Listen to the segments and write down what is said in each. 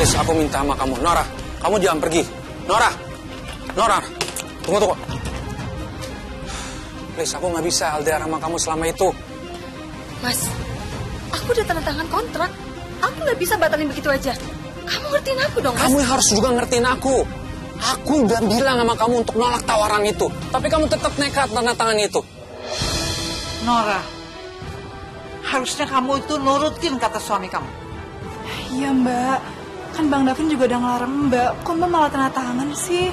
Please, aku minta sama kamu. Nora, kamu jangan pergi. Nora! Nora! Tunggu. Please, aku nggak bisa LDR sama kamu selama itu. Mas, aku udah tanda tangan kontrak. Aku nggak bisa batalin begitu aja. Kamu ngertiin aku dong, Mas. Kamu harus juga ngertiin aku. Aku udah bilang sama kamu untuk nolak tawaran itu. Tapi kamu tetap nekat tanda tangan itu. Nora, harusnya kamu itu nurutin kata suami kamu. Iya, Mbak. Kan Bang Davin juga udah ngelarang Mbak. Kok Mbak malah tanda tangan sih?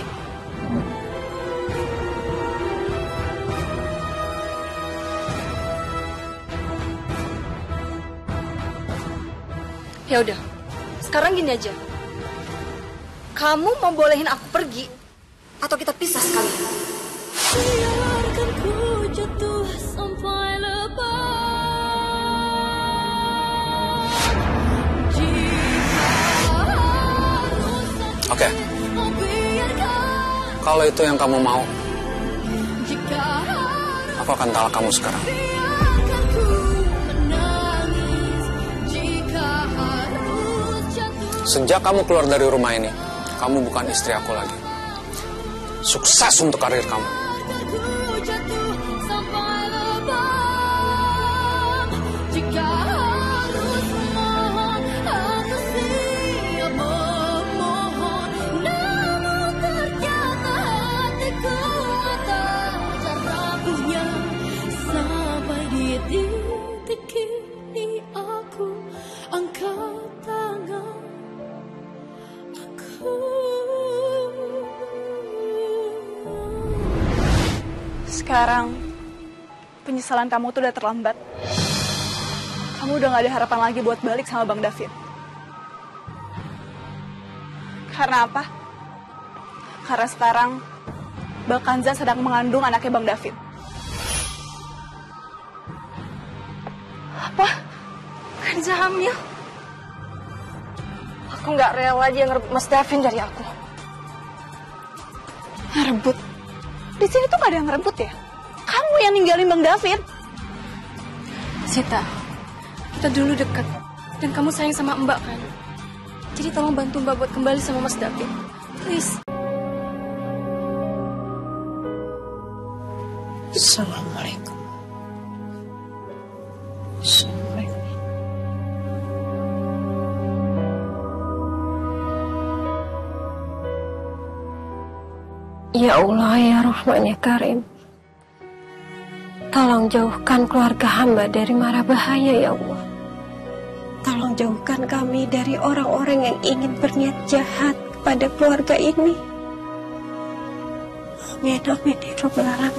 Ya udah, sekarang gini aja. Kamu mau bolehin aku pergi atau kita pisah sekali? Biarkan ku jatuh sampai lepas. Oke. Kalau itu yang kamu mau, aku akan talak kamu sekarang. Sejak kamu keluar dari rumah ini, kamu bukan istri aku lagi. Sukses untuk karir kamu. Sekarang, penyesalan kamu tuh udah terlambat. Kamu udah gak ada harapan lagi buat balik sama Bang Davin. Karena apa? Karena sekarang, Mbak Khanza sedang mengandung anaknya Bang Davin. Apa? Khanza hamil? Aku gak rela dia ngerebut Mas Davin dari aku. Ngerebut? Di sini tuh gak ada yang ngerebut ya? Kamu yang ninggalin Bang Davin. Sita, kita dulu dekat. Dan kamu sayang sama Mbak kan? Jadi tolong bantu Mbak buat kembali sama Mas Davin. Please. Assalamualaikum. Ya Allah, ya Rahman, ya Karim. Tolong jauhkan keluarga hamba dari mara bahaya, ya Allah. Tolong jauhkan kami dari orang-orang yang ingin berniat jahat kepada keluarga ini. Amin, amin, ya Rabbal Alamin.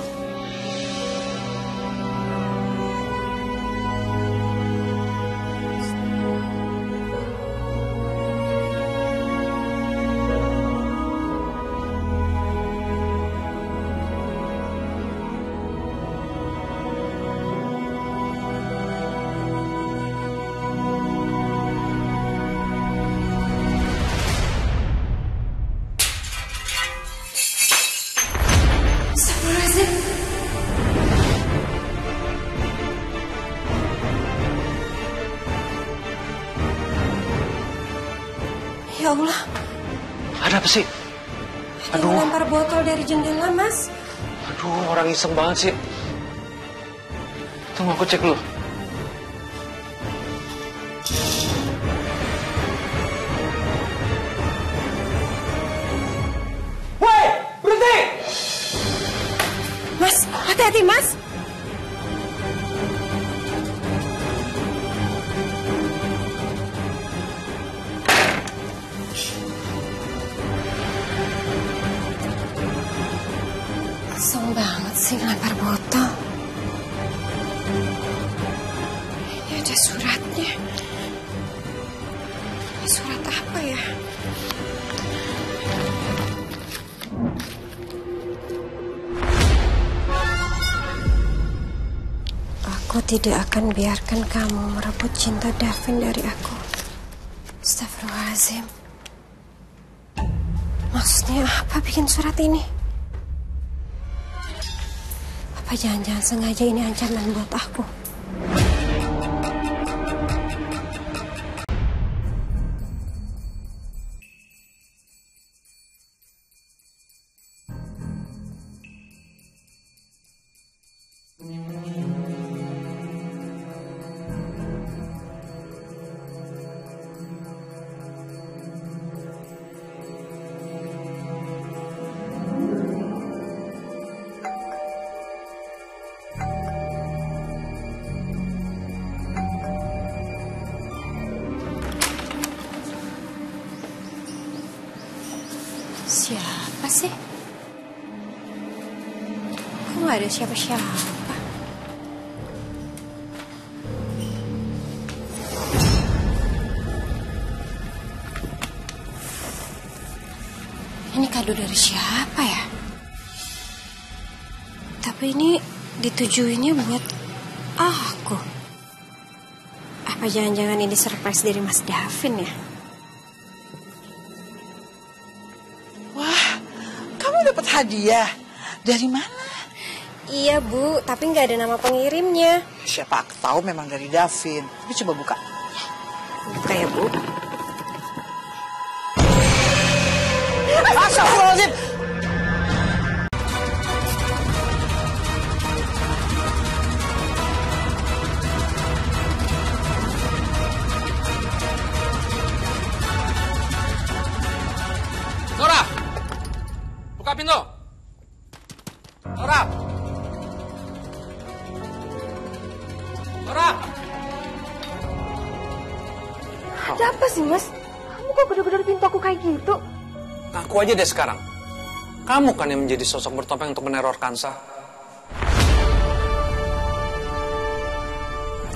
Ya Allah. Ada apa sih? Aduh. Dia lempar botol dari jendela, Mas. Aduh, orang iseng banget sih. Tunggu, aku cek dulu. Woi, berhenti! Mas, hati-hati, Mas. Kesel banget sih ngelempar botol. Ini ada suratnya. Ini surat apa ya? Aku tidak akan biarkan kamu merebut cinta Davin dari aku. Astagfirullahaladzim. Maksudnya apa bikin surat ini? Apa jangan-jangan sengaja ini ancaman buat aku? Siapa sih? Kok gak ada siapa-siapa? Ini kado dari siapa ya? Tapi ini ditujuinnya buat aku. Apa jangan-jangan ini surprise dari Mas Davin ya? Wah, kamu dapat hadiah. Dari mana? Iya Bu, tapi nggak ada nama pengirimnya. Siapa aku tahu memang dari Davin. Tapi coba buka. Buka ya Bu. Astagfirullahaladzim. Nora, buka pintu. Nora, Nora. Ada apa sih Mas? Kamu kok gedor-gedor pintu aku kayak gitu? Aku aja deh sekarang. Kamu kan yang menjadi sosok bertopeng untuk meneror Khanza.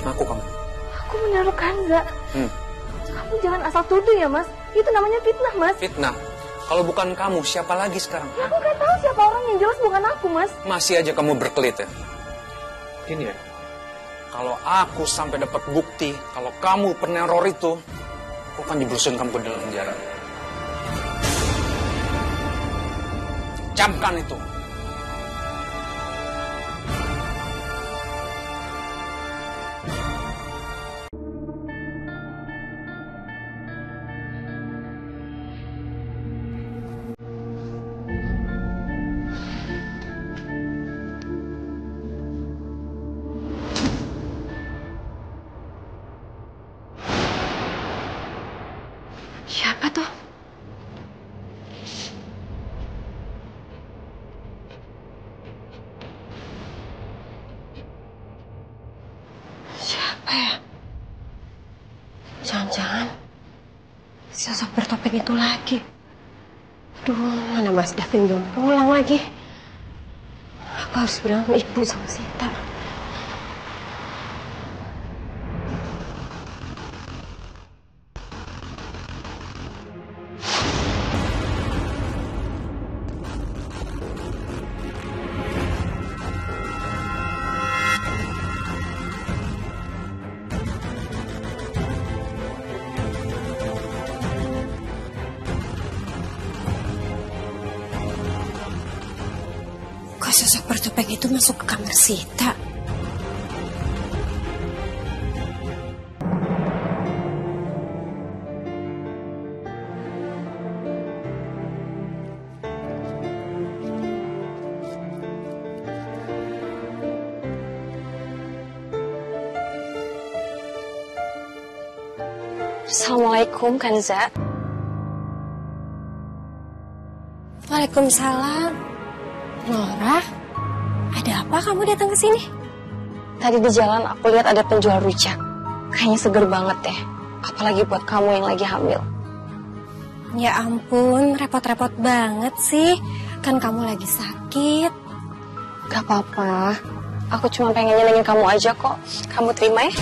Aku kamu. Aku meneror Khanza. Kamu jangan asal tuduh ya Mas. Itu namanya fitnah Mas. Fitnah? Kalau bukan kamu, siapa lagi sekarang? Ya, aku gak tahu siapa orang, yang jelas bukan aku Mas. Masih aja kamu berkelit ya. Gini ya, kalau aku sampai dapat bukti kalau kamu peneror itu, aku akan jeblosin kamu ke dalam penjara. Camkan itu. Siapa tuh? Jangan-jangan sosok bertopeng itu lagi. Aduh, mana Mas Davin belum pulang lagi. Aku harus bilang sama Ibu sama Sita. Sosok bertopeng itu masuk ke kamar Sita. Assalamualaikum Khanza. Waalaikumsalam. Nora, ada apa kamu datang ke sini? Tadi di jalan aku lihat ada penjual rujak. Kayaknya seger banget deh. Apalagi buat kamu yang lagi hamil. Ya ampun, repot-repot banget sih. Kan kamu lagi sakit. Gak apa-apa. Aku cuma pengen nyenengin kamu aja kok. Kamu terima ya?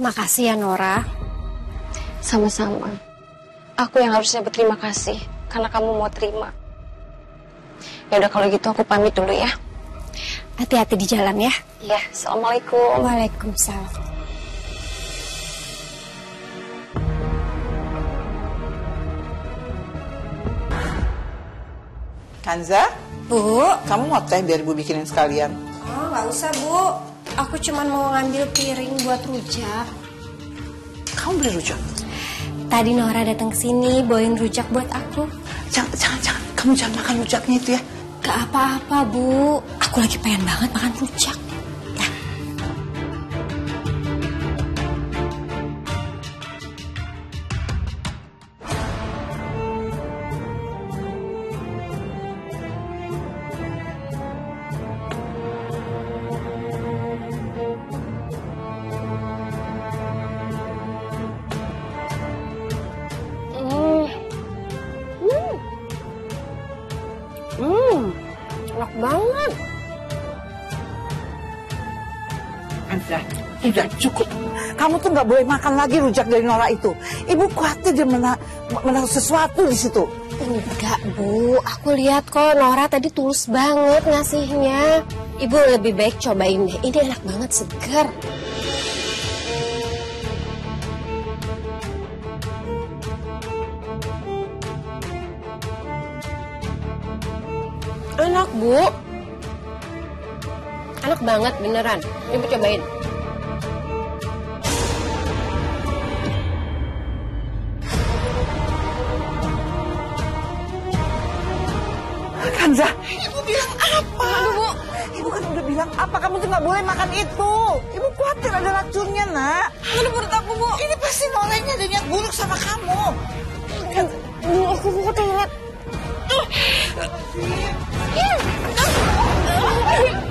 Makasih ya Nora. Sama-sama. Aku yang harusnya berterima kasih karena kamu mau terima. Ya udah kalau gitu aku pamit dulu ya. Hati-hati di jalan ya. Iya, assalamualaikum. Waalaikumsalam. Khanza, Bu, kamu mau teh biar Bu bikinin sekalian? Oh, nggak usah Bu. Aku cuma mau ngambil piring buat rujak. Kamu beli rujak? Tadi Nora datang ke sini bawain rujak buat aku. Jangan. Kamu jangan makan rujaknya itu ya. Gak apa-apa, Bu. Aku lagi pengen banget makan rujak. Ya. Anda sudah cukup. Kamu tuh nggak boleh makan lagi rujak dari Nora itu. Ibu khawatir dia menaruh sesuatu di situ. Enggak, Bu. Aku lihat kok Nora tadi tulus banget ngasihnya. Ibu lebih baik cobain deh. Ini enak banget, segar. Enak, Bu. Enak banget, beneran. Ibu cobain. Khanza. Ibu bilang apa? Ibu, Ibu kan udah bilang apa? Kamu tuh nggak boleh makan itu. Ibu khawatir ada racunnya, nak. Menurut aku, Bu. Ini pasti nolenya ada niat buruk sama kamu. Bu, aku mau toilet. Iya.